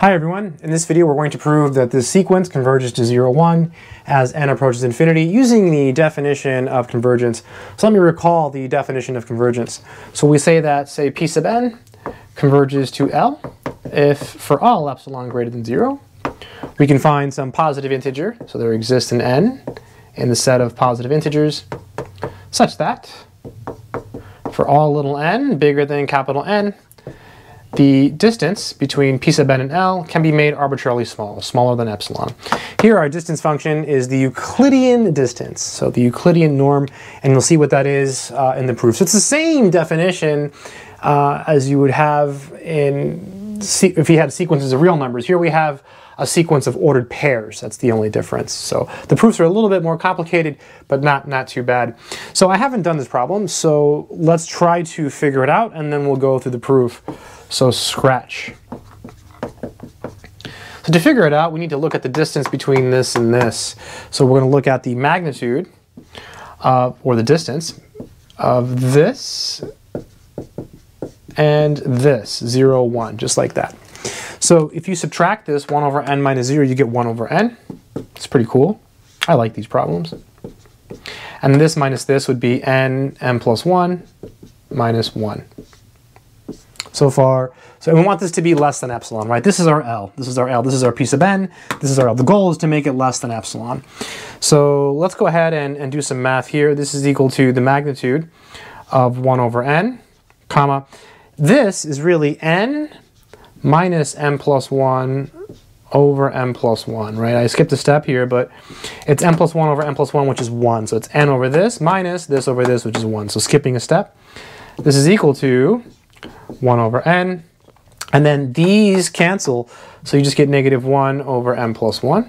Hi everyone, in this video we're going to prove that this sequence converges to 0, 1 as n approaches infinity using the definition of convergence. So let me recall the definition of convergence. So we say that, say, p sub n converges to L if for all epsilon greater than 0. We can find some positive integer, so there exists an n in the set of positive integers such that for all little n bigger than capital N, the distance between p sub n and L can be made arbitrarily small, smaller than epsilon. Here our distance function is the Euclidean distance, so the Euclidean norm, and you'll see what that is in the proof. So it's the same definition as you would have if you had sequences of real numbers. Here we have a sequence of ordered pairs. That's the only difference. So the proofs are a little bit more complicated, but not too bad. So I haven't done this problem, so let's try to figure it out, and then we'll go through the proof. So scratch. So to figure it out, we need to look at the distance between this and this. So we're going to look at the magnitude, or the distance, of this and this, 0, 1, just like that. So if you subtract this 1 over n minus 0, you get 1 over n. It's pretty cool. I like these problems. And this minus this would be n plus 1 minus 1. So far, so we want this to be less than epsilon, right? This is our L, this is our L, this is our p sub n, this is our L. The goal is to make it less than epsilon. So let's go ahead and do some math here. This is equal to the magnitude of 1 over n, comma. This is really n minus n plus 1 over n plus 1, right? I skipped a step here, but it's n plus 1 over n plus 1, which is 1. So it's n over this minus this over this, which is 1. So skipping a step, this is equal to 1 over n, and then these cancel, so you just get negative 1 over n plus 1.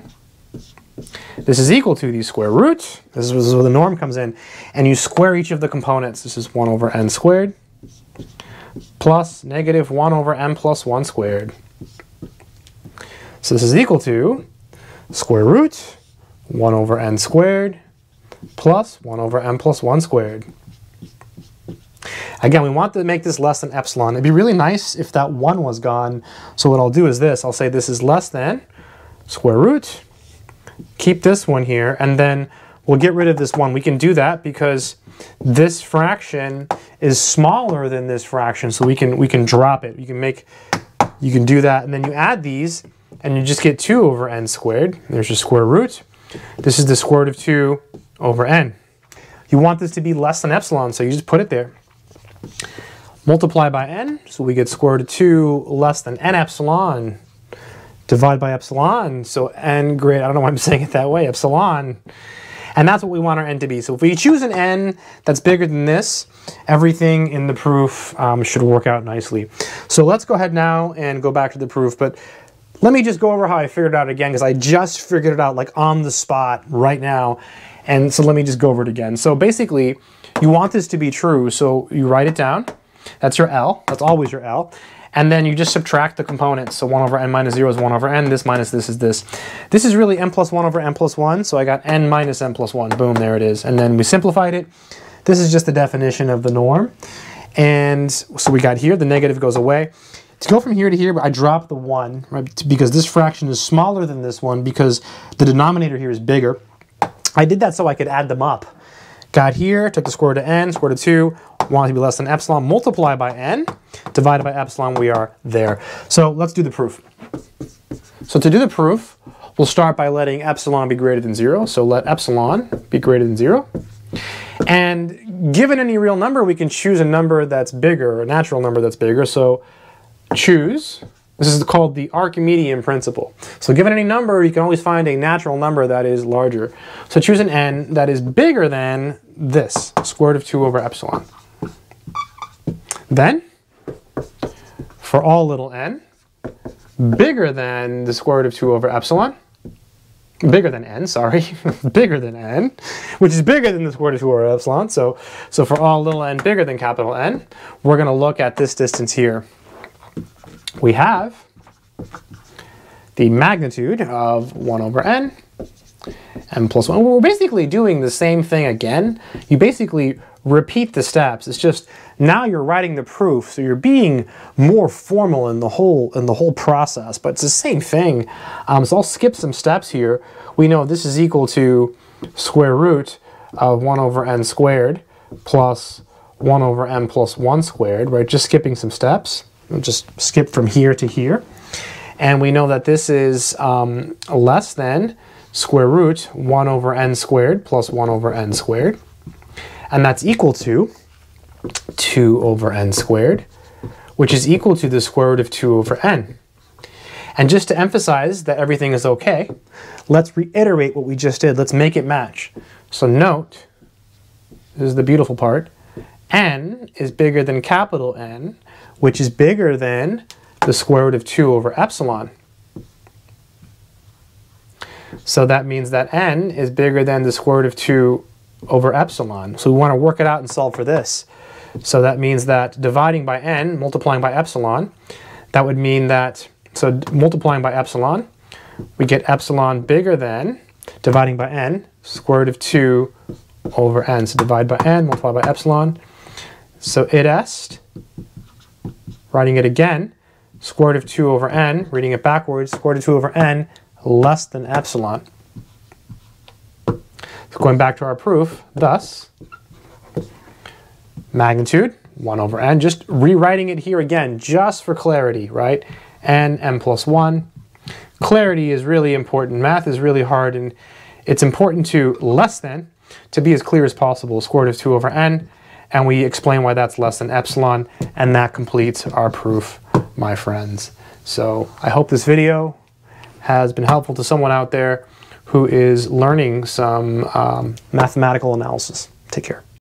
This is equal to the square root, this is where the norm comes in, and you square each of the components. This is 1 over n squared plus negative 1 over n plus 1 squared. So this is equal to square root 1 over n squared plus 1 over n plus 1 squared. Again, we want to make this less than epsilon. It'd be really nice if that 1 was gone. So what I'll do is this. I'll say this is less than square root. Keep this one here, and then we'll get rid of this 1. We can do that because this fraction is smaller than this fraction, so we can drop it. You can do that, and then you add these, and you just get 2 over n squared. There's your square root. This is the square root of 2 over n. You want this to be less than epsilon, so you just put it there. Multiply by n, so we get square root of 2 less than n epsilon. Divide by epsilon, so n greater, I don't know why I'm saying it that way, epsilon. And that's what we want our n to be. So if we choose an n that's bigger than this, everything in the proof should work out nicely. So let's go ahead now and go back to the proof, but let me just go over how I figured it out again, because I just figured it out like on the spot right now. And so let me just go over it again. So basically, you want this to be true, so you write it down. That's your L, that's always your L. And then you just subtract the components. So 1 over n minus 0 is 1 over n, this minus this is this. This is really n plus 1 over n plus 1, so I got n minus n plus 1, boom, there it is. And then we simplified it. This is just the definition of the norm. And so we got here, the negative goes away. To go from here to here, I drop the 1, right, because this fraction is smaller than this one, because the denominator here is bigger. I did that so I could add them up. Got here, took the square root of n, square root of 2, want it to be less than epsilon, multiply by n, divided by epsilon, we are there. So let's do the proof. So to do the proof, we'll start by letting epsilon be greater than 0. So let epsilon be greater than 0. And given any real number, we can choose a number that's bigger, a natural number that's bigger. So choose. This is called the Archimedean principle. So given any number, you can always find a natural number that is larger. So choose an n that is bigger than this, square root of 2 over epsilon. Then, for all little n, bigger than the square root of 2 over epsilon, bigger than n, sorry, bigger than n, which is bigger than the square root of 2 over epsilon. So for all little n bigger than capital N, we're going to look at this distance here. We have the magnitude of 1 over n plus 1. We're basically doing the same thing again. You basically repeat the steps. It's just now you're writing the proof, so you're being more formal in the whole process, but it's the same thing. So I'll skip some steps here. We know this is equal to square root of 1 over n squared plus 1 over n plus 1 squared, right? Just skipping some steps. We'll just skip from here to here. And we know that this is less than square root 1 over n squared plus 1 over n squared. And that's equal to 2 over n squared, which is equal to the square root of 2 over n. And just to emphasize that everything is okay, let's reiterate what we just did. Let's make it match. So note, this is the beautiful part, n is bigger than capital N, which is bigger than the square root of 2 over epsilon. So that means that n is bigger than the square root of 2 over epsilon. So we want to work it out and solve for this. So that means that dividing by n, multiplying by epsilon, that would mean that, so multiplying by epsilon, we get epsilon bigger than, dividing by n, square root of 2 over n. So divide by n, multiply by epsilon. So id est, writing it again, square root of 2 over n, reading it backwards, square root of 2 over n, less than epsilon. So going back to our proof, thus, magnitude, 1 over n, just rewriting it here again, just for clarity, right? n plus 1. Clarity is really important. Math is really hard, and it's important to less than, to be as clear as possible, square root of 2 over n, and we explain why that's less than epsilon, and that completes our proof, my friends. So I hope this video has been helpful to someone out there who is learning some mathematical analysis. Take care.